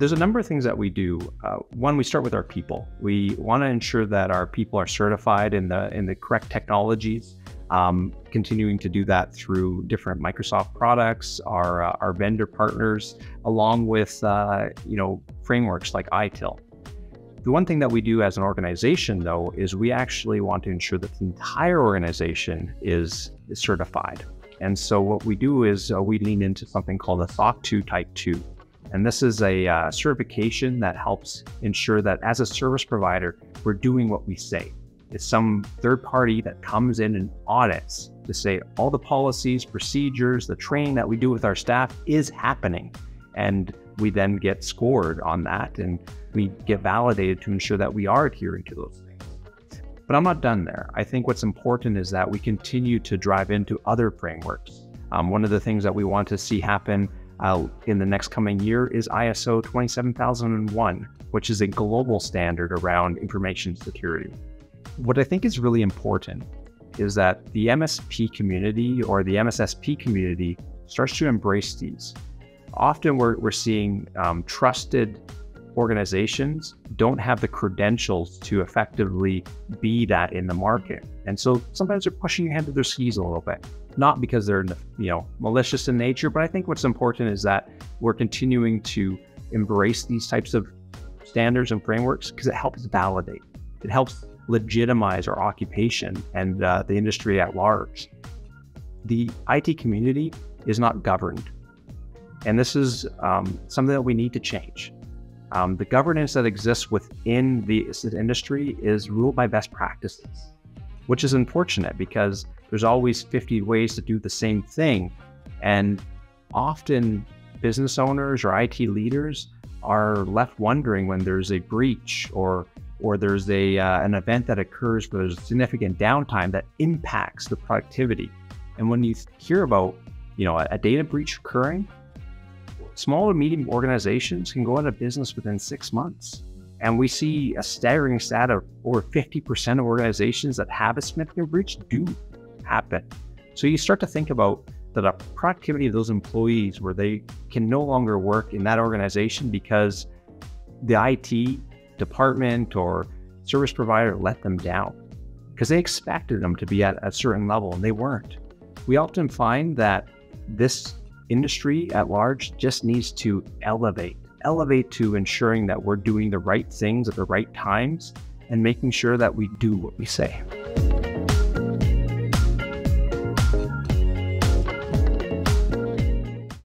there's a number of things that we do. One, we start with our people. We want to ensure that our people are certified in the correct technologies, continuing to do that through different Microsoft products, our vendor partners, along with frameworks like ITIL. The one thing that we do as an organization, though, is we actually want to ensure that the entire organization is certified. And so what we do is we lean into something called a SOC 2 Type 2. And this is a certification that helps ensure that as a service provider, we're doing what we say. It's some third party that comes in and audits to say all the policies, procedures, the training that we do with our staff is happening. And we then get scored on that and we get validated to ensure that we are adhering to those things. But I'm not done there. I think what's important is that we continue to drive into other frameworks. One of the things that we want to see happen in the next coming year is ISO 27001, which is a global standard around information security. What I think is really important is that the MSP community or the MSSP community starts to embrace these. Often we're seeing trusted organizations don't have the credentials to effectively be that in the market. And so sometimes they're pushing your hand to their skis a little bit, not because they're malicious in nature, but I think what's important is that we're continuing to embrace these types of standards and frameworks because it helps validate. It helps legitimize our occupation and the industry at large. The IT community is not governed. And this is something that we need to change. The governance that exists within the industry is ruled by best practices, which is unfortunate because there's always 50 ways to do the same thing. And often business owners or IT leaders are left wondering when there's a breach or there's an event that occurs where there's significant downtime that impacts the productivity. And when you hear about a data breach occurring, small and medium organizations can go out of business within 6 months. And we see a staggering stat of over 50% of organizations that have a significant breach do happen. So you start to think about the productivity of those employees where they can no longer work in that organization because the IT department or service provider let them down because they expected them to be at a certain level and they weren't. We often find that this industry at large just needs to elevate to ensuring that we're doing the right things at the right times and making sure that we do what we say.